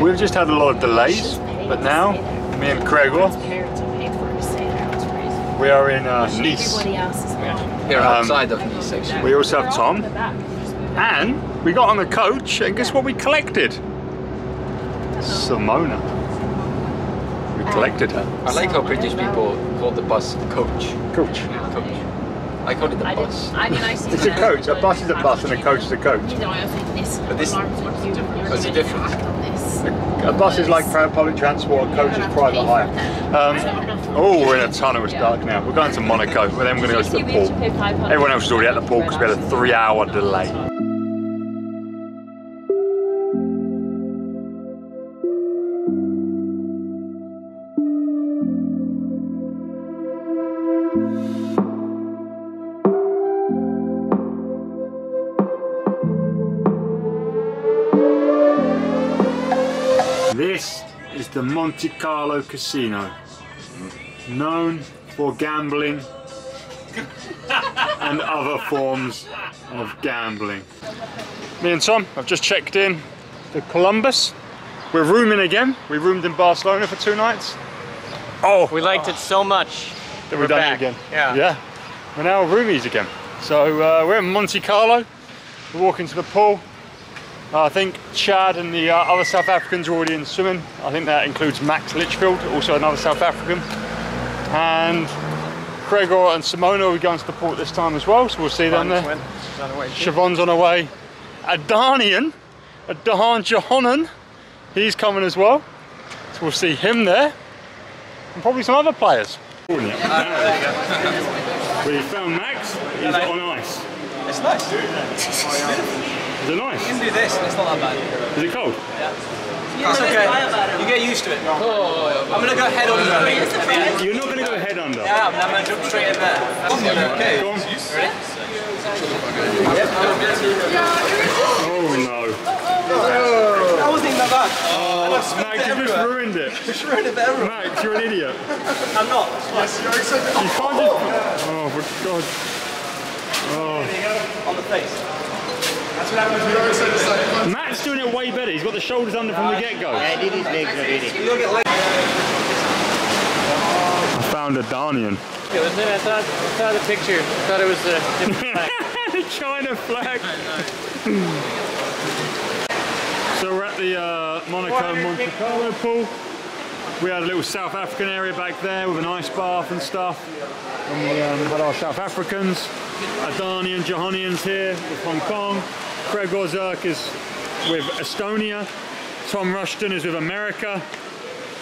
We've just had a lot of delays, but now me and Gregor, we are in Nice. We're outside of Nice actually. We also have Tom, and we got on the coach, and guess what we collected? Simona. We collected her. I like how British people call the bus coach. Coach. Coach. I call it the bus. It's a coach. A bus is a bus, and a coach is a coach. But this, what's the difference? A bus is like public transport. A coach is private hire. Oh, we're in a tunnel. It's dark now. We're going to Monaco, but then we're going to go to the pool. Everyone else is already at the pool because we had a 3-hour delay. The Monte Carlo Casino, known for gambling and other forms of gambling. Me and Tom have just checked in to Columbus. We're rooming again. We roomed in Barcelona for 2 nights. Oh, we liked it so much that we've done it again. Yeah, yeah. We're now roomies again. So we're in Monte Carlo. We're walking to the pool. I think Chad and the other South Africans are already in swimming. I think that includes Max Litchfield, also another South African. And Gregor and Simona will be going to the port this time as well, so we'll see them there. Siobhan's on her way. Adhanian, Adhan Johonan, he's coming as well. So we'll see him there. And probably some other players. We found Max, he's on ice. It's nice. Is it nice? You can do this, and it's not that bad. Is it cold? Yeah. That's okay. You get used to it. Oh, I'm gonna go head under. You're not gonna go head under? Yeah, I'm gonna jump straight in there. That's okay. Go on. Ready? Oh no. That wasn't even that bad. Oh, Max, you just ruined it. You just ruined it for everyone. Max, you're an idiot. I'm not. Yes, you're excited. You can't just... Oh, my God. Oh. There you go. On the face. That's what happens when you're also decided. Matt's doing it way better. He's got the shoulders under from the get-go. Yeah, he did his legs already. I found Adhanian. It was in, I saw the picture. I thought it was the different flag. The China flag. So we're at the Monaco Monte Carlo pool. We had a little South African area back there with an ice bath and stuff. And we had our South Africans. Adhanian Johonan here with Hong Kong. Gregor Zirk is with Estonia. Tom Rushton is with America.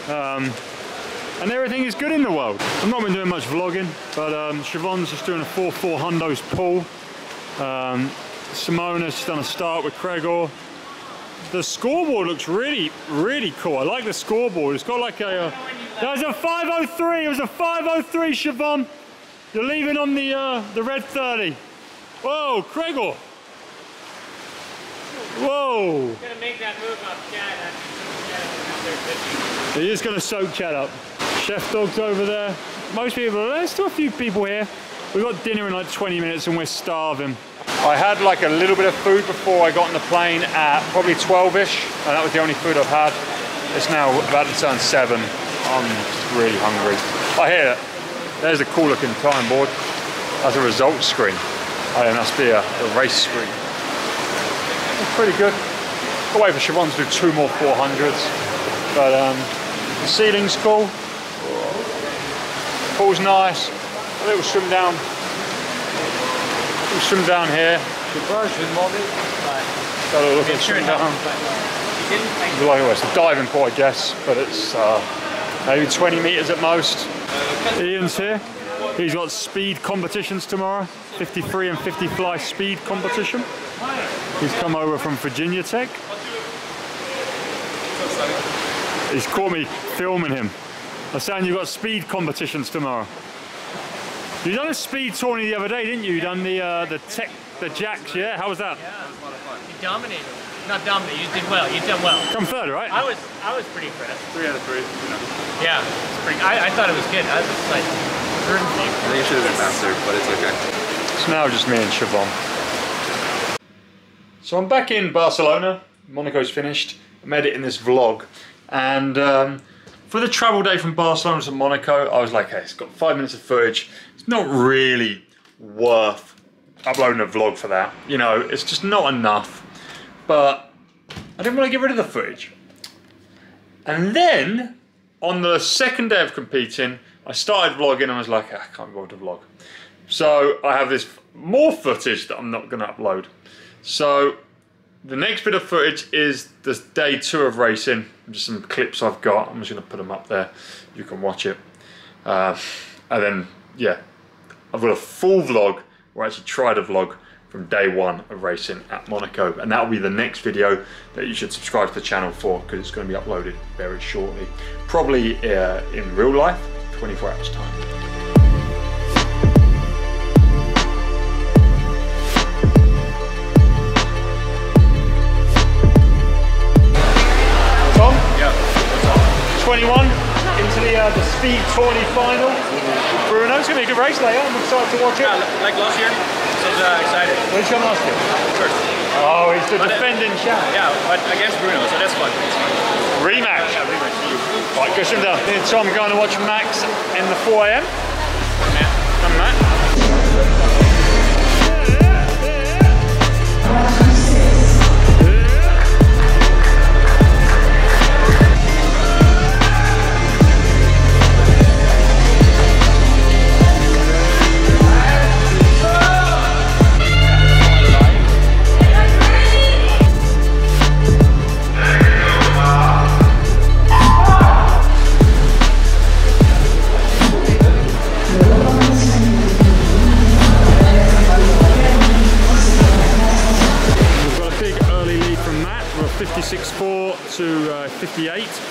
And everything is good in the world. I've not been doing much vlogging, but Siobhan's just doing a 4-4 Hondos pull. Simona's done a start with Gregor. The scoreboard looks really, really cool. I like the scoreboard. It's got like a... that was a 503. It was a 503, Siobhan. You're leaving on the red 30. Whoa, Gregor. Whoa. He's going to make that move up Chad. He is going to soak Chad up. Chef Dog's over there. Most people, there's still a few people here. We've got dinner in like 20 minutes and we're starving. I had like a little bit of food before I got on the plane at probably 12-ish, and that was the only food I've had. It's now about to turn 7. I'm really hungry. I hear it. There's a cool looking time board. That's a results screen. Oh, and that's the race screen. It's pretty good. I'll wait for Siobhan to do 2 more 400s. But the ceiling's cool. Pool's nice. A little swim down. We'll swim down here. Got a look at swimming down. It's a diving port, I guess, but it's maybe 20 meters at most. Ian's here. He's got speed competitions tomorrow. 53 and 50 fly speed competition. He's come over from Virginia Tech. He's caught me filming him. I'm saying you've got speed competitions tomorrow. You done a speed tourney the other day, didn't you? You done the jacks, yeah? How was that? Yeah, it was a lot of fun. You dominated. Not dominated, you did well. You did well. Come third, right? I was pretty impressed. 3 out of 3. You know. Yeah, it's pretty. I thought it was good. I was just like, hurting people. I think it should have been faster, but it's okay. So now just me and Siobhan. So I'm back in Barcelona. Monaco's finished. I'm editing this vlog, and for the travel day from Barcelona to Monaco, I was like, hey, it's got 5 minutes of footage, it's not really worth uploading a vlog for that, you know, it's just not enough, but I didn't want to get rid of the footage. And then on the second day of competing, I started vlogging and I was like, I can't go to vlog. So I have this more footage that I'm not going to upload. So the next bit of footage is the day two of racing. Just some clips I've got. I'm just going to put them up there. You can watch it. And then, yeah, I've got a full vlog where I actually tried a vlog from day one of racing at Monaco. And that'll be the next video that you should subscribe to the channel for, because it's going to be uploaded very shortly. Probably in real life, 24 hours time. The speed tourney final. Bruno, it's going to be a good race later. I'm excited to watch it. Yeah, like last year, so excited. What did you come last year? First. Oh, he's the defending champ. Yeah, but against Bruno, so that's fun. Rematch. Yeah, rematch. Right, Kusimda. Me and Tom going to watch Max in the 4 AM. Come on, Matt.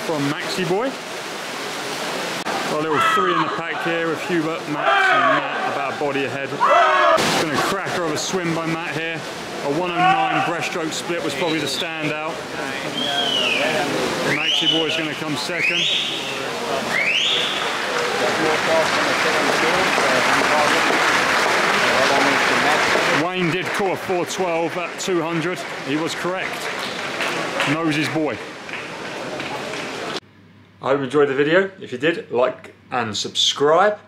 From Maxi Boy. Got a little three in the pack here with Hubert, Max and Matt about a body ahead. Just going to cracker of a swim by Matt here. A 109 breaststroke split was probably the standout. Maxi Boy's going to come second. Wayne did call a 412 at 200. He was correct. Knows his boy. I hope you enjoyed the video. If you did, like and subscribe.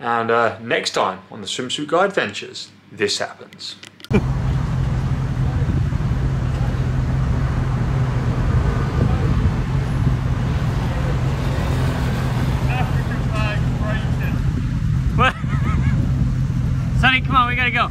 And next time on the Swimsuit Guy Adventures, this happens. Sonny, come on, we gotta go.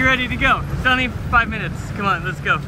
Ready to go. It's only 5 minutes. Come on, let's go.